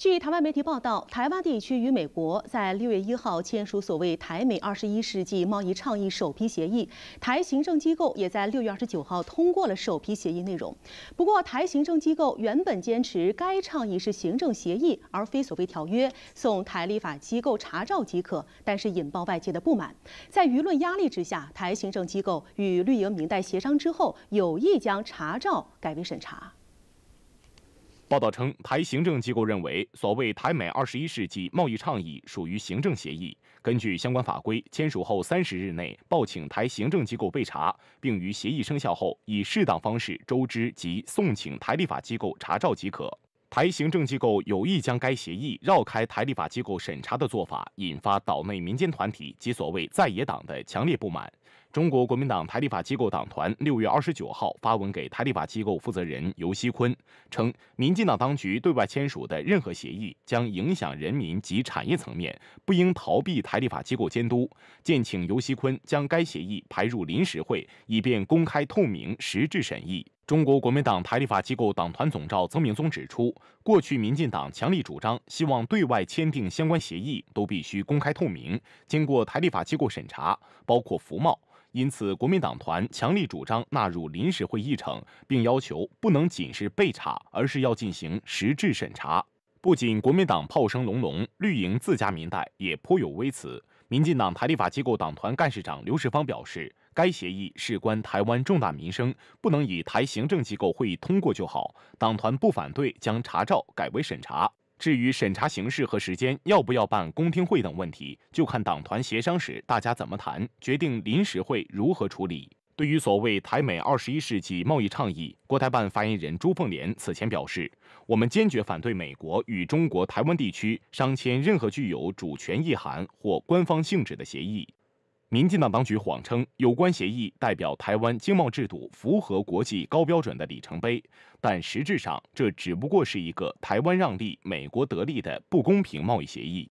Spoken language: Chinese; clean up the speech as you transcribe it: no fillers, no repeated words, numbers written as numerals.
据台湾媒体报道，台湾地区与美国在6月1号签署所谓台美21世纪贸易倡议首批协议，台行政机构也在6月29号通过了首批协议内容。不过，台行政机构原本坚持该倡议是行政协议而非所谓条约，送台立法机构查照即可，但是引爆外界的不满。在舆论压力之下，台行政机构与绿营民代协商之后，有意将查照改为审查。 报道称，台行政机构认为，所谓台美21世纪贸易倡议属于行政协议，根据相关法规，签署后30日内报请台行政机构备查，并于协议生效后以适当方式周知及送请台立法机构查照即可。台行政机构有意将该协议绕开台立法机构审查的做法，引发岛内民间团体及所谓在野党的强烈不满。 中国国民党台立法机构党团6月29号发文给台立法机构负责人游锡堃，称民进党当局对外签署的任何协议将影响人民及产业层面，不应逃避台立法机构监督。建请游锡堃将该协议排入临时会，以便公开透明、实质审议。 中国国民党台立法机构党团总召曾铭宗指出，过去民进党强力主张，希望对外签订相关协议都必须公开透明，经过台立法机构审查，包括服贸。因此，国民党团强力主张纳入临时会议程，并要求不能仅是备查，而是要进行实质审查。不仅国民党炮声隆隆，绿营自家民代也颇有微词。民进党台立法机构党团干事长刘世芳表示。 该协议事关台湾重大民生，不能以台行政机构会议通过就好。党团不反对将查照改为审查。至于审查形式和时间，要不要办公听会等问题，就看党团协商时大家怎么谈，决定临时会如何处理。对于所谓台美21世纪贸易倡议，国台办发言人朱凤莲此前表示，我们坚决反对美国与中国台湾地区商签任何具有主权意涵或官方性质的协议。 民进党当局谎称有关协议代表台湾经贸制度符合国际高标准的里程碑，但实质上这只不过是一个台湾让利、美国得利的不公平贸易协议。